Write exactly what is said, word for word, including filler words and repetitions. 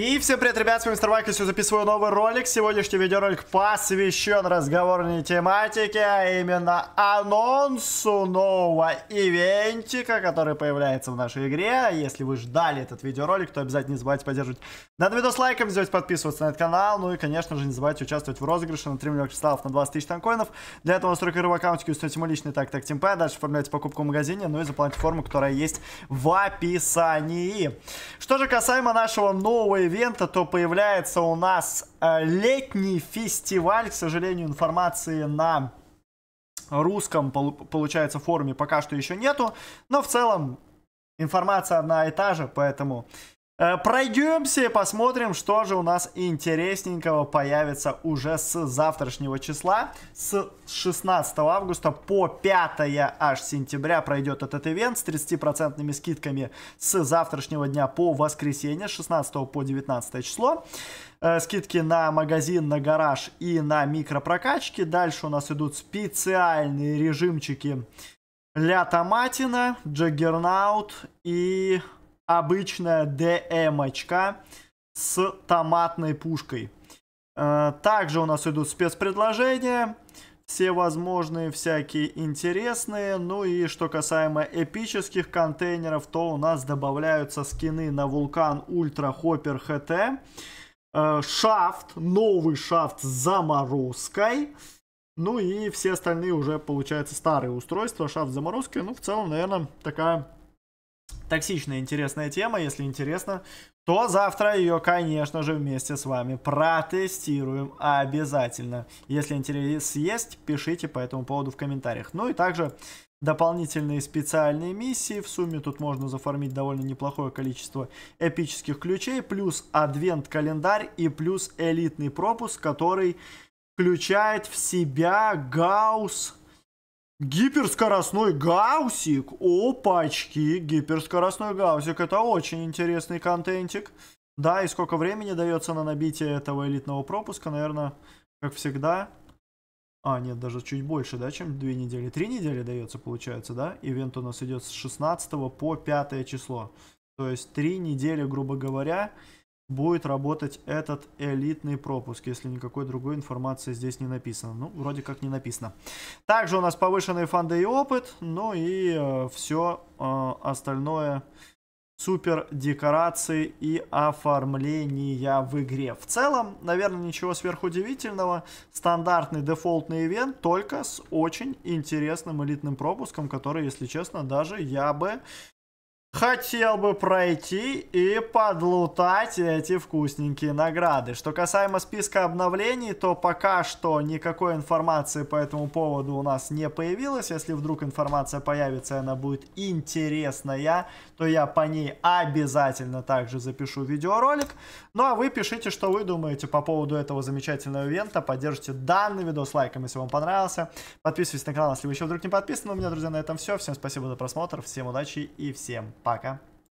И всем привет, ребят, с вами мистер баха, я записываю новый ролик. Сегодняшний видеоролик посвящен разговорной тематике, а именно анонсу нового ивентика, который появляется в нашей игре. Если вы ждали этот видеоролик, то обязательно не забывайте поддерживать над видео с лайком, не забывайте подписываться на этот канал, ну и, конечно же, не забывайте участвовать в розыгрыше на три миллиона кристаллов на двадцать тысяч танкоинов. Для этого настройка игрового аккаунтика, установите мой личный так-так teamp, дальше оформляйте покупку в магазине, ну и заполните форму, которая есть в описании. Что же касаемо нашего нового ивента, то появляется у нас э, летний фестиваль. К сожалению, информации на русском, пол получается, форуме пока что еще нету, но в целом информация одна и та же, поэтому э, пройдемся и посмотрим, что же у нас интересненького появится уже с завтрашнего числа. С шестнадцатого августа по пятое аж сентября пройдет этот ивент с тридцатипроцентными скидками с завтрашнего дня по воскресенье, с шестнадцатого по девятнадцатое число. Э, скидки на магазин, на гараж и на микропрокачки. Дальше у нас идут специальные режимчики для Томатина, Джаггернаут и обычная ДМ-очка с томатной пушкой. Э, также у нас идут спецпредложения. Все возможные, всякие интересные. Ну и что касаемо эпических контейнеров, то у нас добавляются скины на вулкан, ультра, хоппер, хт, э, шафт, новый шафт с заморозкой. Ну и все остальные уже, получается, старые устройства, шафт с заморозкой. Ну, в целом, наверное, такая токсичная интересная тема. Если интересно, то завтра ее, конечно же, вместе с вами протестируем обязательно. Если интерес есть, пишите по этому поводу в комментариях. Ну и также дополнительные специальные миссии. В сумме тут можно зафармить довольно неплохое количество эпических ключей, плюс адвент-календарь и плюс элитный пропуск, который включает в себя Гаусс. Гиперскоростной гаусик. Опачки, гиперскоростной гаусик. Это очень интересный контентик. Да, и сколько времени дается на набитие этого элитного пропуска? Наверное, как всегда. А, нет, даже чуть больше, да, чем две недели. три недели дается, получается, да? Ивент у нас идет с шестнадцатого по пятое число. То есть три недели, грубо говоря, будет работать этот элитный пропуск, если никакой другой информации здесь не написано. Ну, вроде как не написано. Также у нас повышенные фанды и опыт. Ну и э, все э, остальное. Супер декорации и оформления в игре. В целом, наверное, ничего сверхудивительного. Стандартный дефолтный ивент, только с очень интересным элитным пропуском, который, если честно, даже я бы... хотел бы пройти и подлутать эти вкусненькие награды. Что касаемо списка обновлений, то пока что никакой информации по этому поводу у нас не появилось. Если вдруг информация появится и она будет интересная, то я по ней обязательно также запишу видеоролик. Ну а вы пишите, что вы думаете по поводу этого замечательного ивента. Поддержите данный видос лайком, если вам понравился. Подписывайтесь на канал, если вы еще вдруг не подписаны. У меня, друзья, на этом все. Всем спасибо за просмотр, всем удачи и всем пока.